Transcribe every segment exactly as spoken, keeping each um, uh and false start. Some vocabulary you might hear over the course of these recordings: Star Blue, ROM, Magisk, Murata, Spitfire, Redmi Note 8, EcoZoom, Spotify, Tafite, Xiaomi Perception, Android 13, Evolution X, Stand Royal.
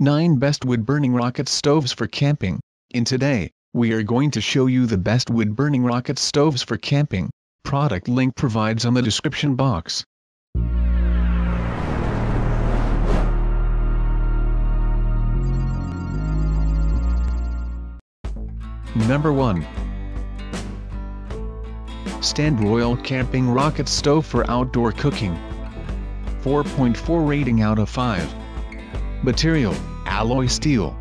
nine Best Wood-Burning Rocket Stoves for Camping. In today, we are going to show you the best wood-burning rocket stoves for camping. Product link provides on the description box. Number one. Stand Royal Camping Rocket Stove for Outdoor Cooking. four point four rating out of five. Material, alloy steel.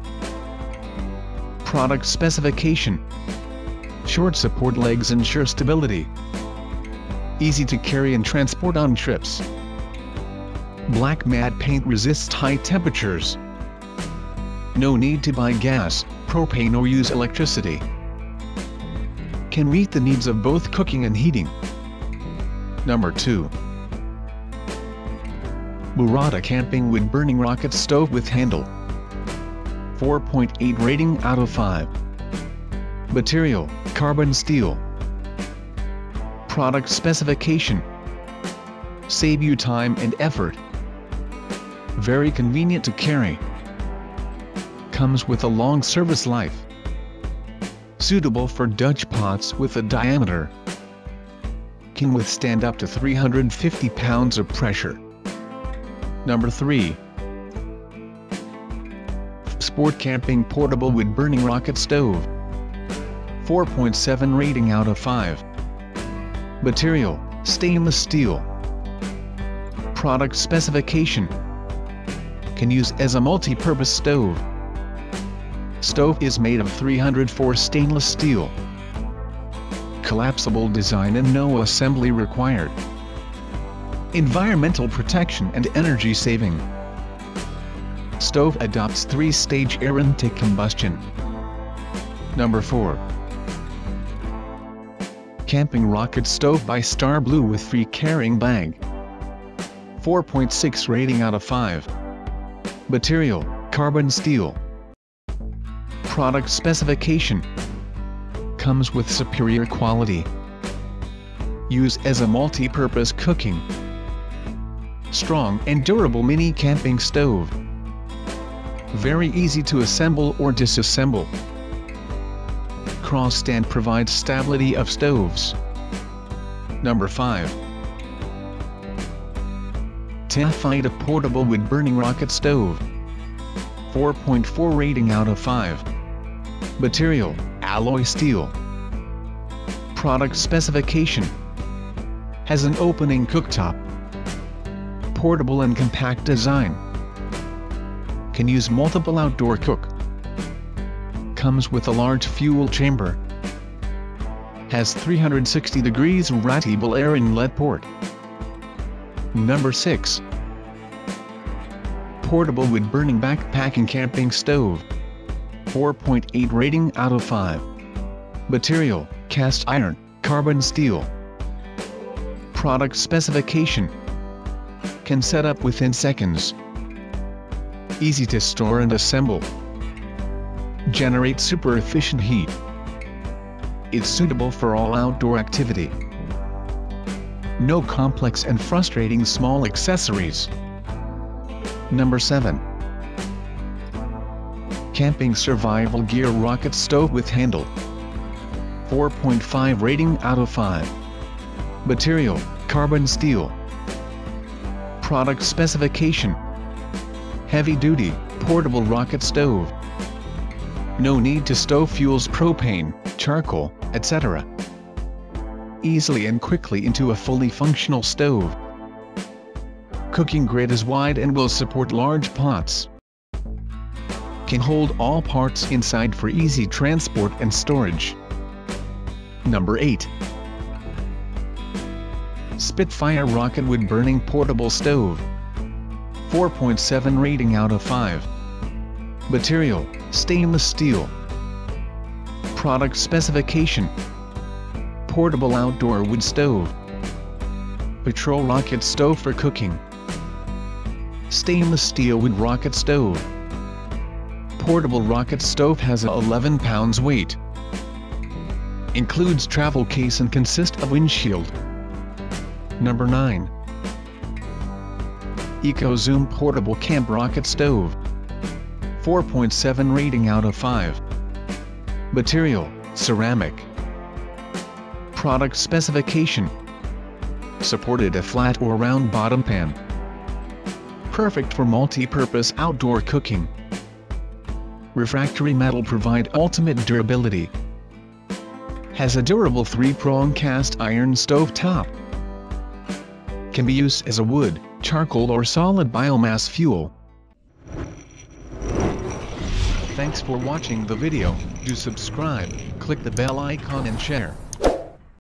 Product specification. Short support legs ensure stability. Easy to carry and transport on trips. Black matte paint resists high temperatures. No need to buy gas, propane or use electricity. Can meet the needs of both cooking and heating. Number two. Murata Camping Wood Burning Rocket Stove with Handle. four point eight rating out of five. Material, carbon steel. Product specification. Save you time and effort. Very convenient to carry. Comes with a long service life. Suitable for Dutch pots with a diameter. Can withstand up to three hundred fifty pounds of pressure. Number three. Sport Camping Portable Wood Burning Rocket Stove. four point seven rating out of five. Material, stainless steel. Product specification. Can use as a multi-purpose stove. Stove is made of three hundred four stainless steel. Collapsible design and no assembly required. Environmental protection and energy saving. Stove adopts three-stage air intake combustion. Number four. Camping Rocket Stove by Star Blue with free carrying bag. four point six rating out of five. Material, carbon steel. Product specification. Comes with superior quality. Use as a multi-purpose cooking. Strong and durable mini camping stove. Very easy to assemble or disassemble. Cross stand provides stability of stoves. Number five. Tafite Portable Wood Burning Rocket Stove. four point four rating out of five. Material, alloy steel. Product specification. Has an opening cooktop. Portable and compact design. Can use multiple outdoor cook. Comes with a large fuel chamber. Has three hundred sixty degrees rotatable air inlet port. Number six. Portable Wood Burning Backpack and Camping Stove. four point eight rating out of five. Material, cast iron, carbon steel. Product specification. Can set up within seconds. Easy to store and assemble. Generate super efficient heat. It's suitable for all outdoor activity. No complex and frustrating small accessories. Number seven. Camping Survival Gear Rocket Stove with Handle. four point five rating out of five. Material, carbon steel. Product specification. Heavy-duty, portable rocket stove. No need to stow fuels propane, charcoal, et cetera. Easily and quickly into a fully functional stove. Cooking grate is wide and will support large pots. Can hold all parts inside for easy transport and storage. Number eight. Spitfire Rocket Wood Burning Portable Stove. four point seven rating out of five. Material, stainless steel. Product specification. Portable outdoor wood stove. Patrol rocket stove for cooking. Stainless steel wood rocket stove. Portable rocket stove has a eleven pounds weight. Includes travel case and consists of windshield. Number nine. EcoZoom Portable Camp Rocket Stove. four point seven rating out of five. Material, ceramic. Product specification. Supported a flat or round bottom pan. Perfect for multi-purpose outdoor cooking. Refractory metal provide ultimate durability. Has a durable three-prong cast iron stove top. Can be used as a wood, charcoal or solid biomass fuel. Thanks for watching the video. Do subscribe, click the bell icon and share.